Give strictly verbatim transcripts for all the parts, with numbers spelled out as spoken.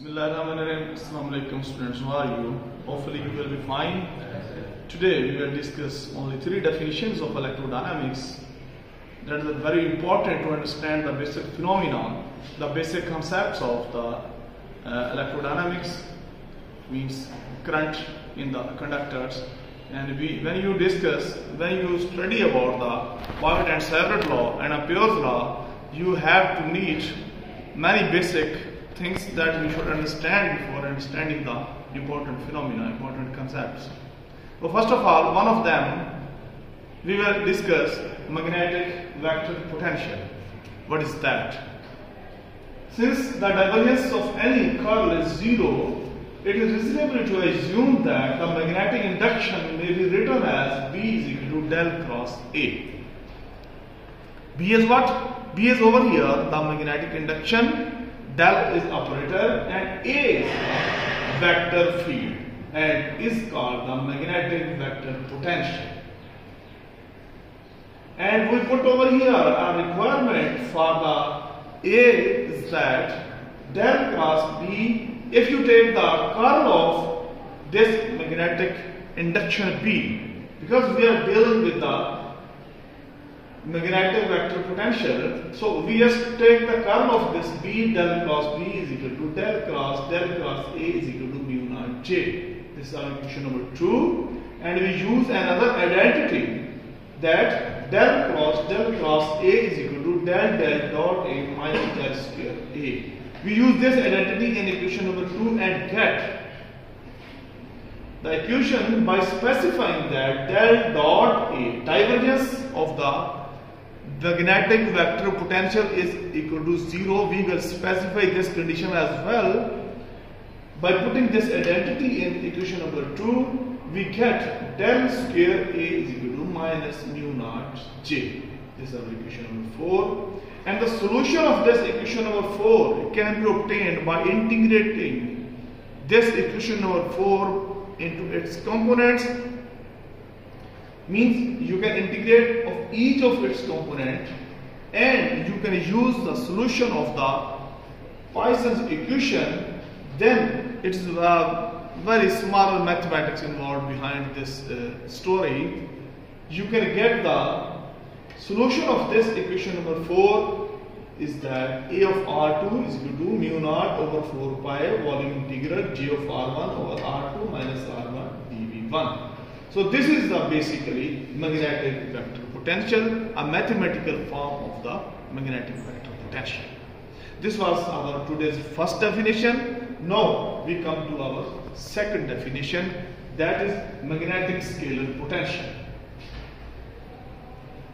Bismillahirrahmanirrahim. Assalamu alaikum students, how are you? Hopefully you will be fine. Today we will discuss only three definitions of electrodynamics that are very important to understand the basic phenomena, the basic concepts of the uh, electrodynamics, means current in the conductors. And we, when you discuss, when you study about the Biot and Savart law and Ampere's law, you have to need many basic things that you should understand before understanding the important phenomena, important concepts. Well, first of all, one of them, we will discuss magnetic vector potential. What is that? Since the divergence of any curl is zero, it is reasonable to assume that the magnetic induction may be written as B is equal to del cross A. B is what? B is over here, the magnetic induction, del is operator, and A is the vector field and is called the magnetic vector potential. And we put over here a requirement for the A is that del cross B, if you take the curl of this magnetic induction B, because we are dealing with the magnetic vector potential, so we just take the curl of this B, del cross B is equal to del cross, del cross A is equal to mu naught J. This is our equation number two, and we use another identity that del cross, del cross A is equal to del del dot A minus del square A. We use this identity in equation number two and get the equation by specifying that del dot A, divergence of the magnetic vector potential is equal to zero. We will specify this condition as well. By putting this identity in equation number two, we get del square A is equal to minus mu naught J. This is our equation number four. And the solution of this equation number four can be obtained by integrating this equation number four into its components. Means you can integrate of each of its component and you can use the solution of the Poisson's equation. Then it is a very small mathematics involved behind this uh, story. You can get the solution of this equation number four is that A of R two is equal to mu naught over four pi volume integral J of R one over R two minus R one d v one. So this is the basically magnetic vector potential, a mathematical form of the magnetic vector potential. This was our today's first definition. Now we come to our second definition, that is magnetic scalar potential.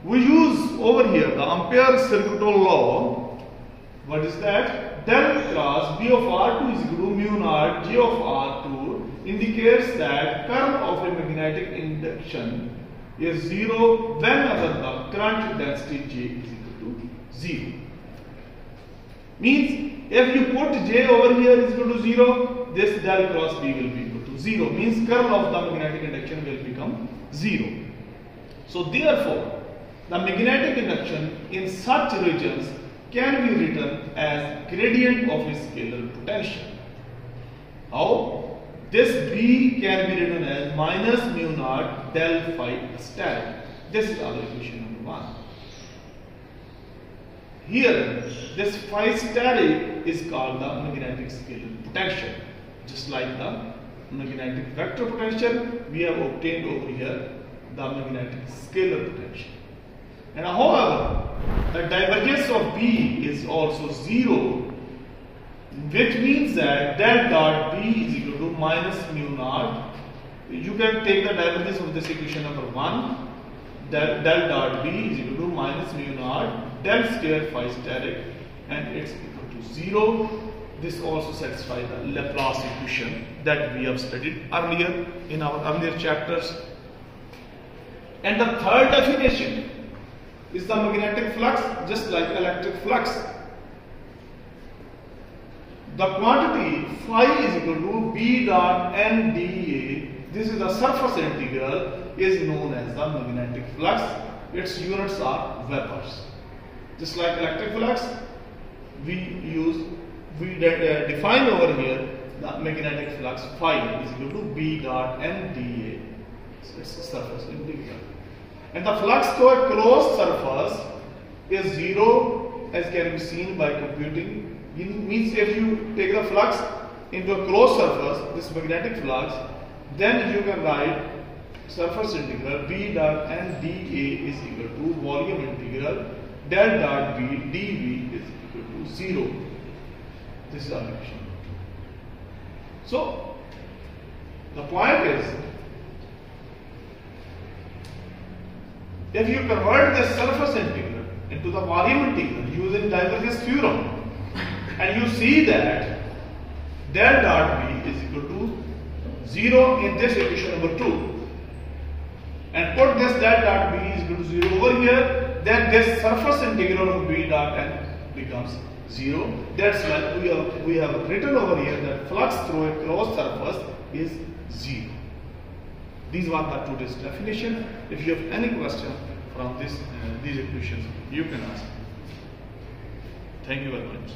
We use over here the ampere circuital law. What is that? Del cross B of R two is equal to mu naught J of R two indicates that current of a magnetic induction is zero whenever the current density J is equal to zero. Means if you put J over here is equal to zero, this del cross B will be equal to zero. Means current of the magnetic induction will become zero. So therefore, the magnetic induction in such regions can be written as gradient of a scalar potential. How? This B can be written as minus mu naught del phi star. This is our equation number one. Here, this phi star is called the magnetic scalar potential. Just like the magnetic vector potential, we have obtained over here the magnetic scalar potential. And however, the divergence of B is also zero, which means that del dot B is equal to minus mu naught. You can take the divergence of this equation number one, del, del dot B is equal to minus mu naught del square phi star, and it's equal to zero. This also satisfies the Laplace equation that we have studied earlier in our earlier chapters. And the third definition is the magnetic flux. Just like electric flux, the quantity phi is equal to B dot N dA. This is the surface integral is known as the magnetic flux. Its units are Webers. Just like electric flux, we use we de define over here the magnetic flux phi is equal to B dot M dA. So it's surface integral. And the flux to a closed surface is zero, as can be seen by computing. It means if you take the flux into a closed surface, this magnetic flux, then you can write surface integral B dot N dA is equal to volume integral del dot B dV is equal to zero. This is our action. So the point is, if you convert this surface integral into the volume integral using divergence theorem, and you see that del dot B is equal to zero in this equation number two, and put this del dot B is equal to zero over here, then this surface integral of B dot N becomes zero. That's when we have, we have written over here that flux through a closed surface is zero. These were the today's definition. If you have any question from this, uh, these equations, you can ask. Thank you very much.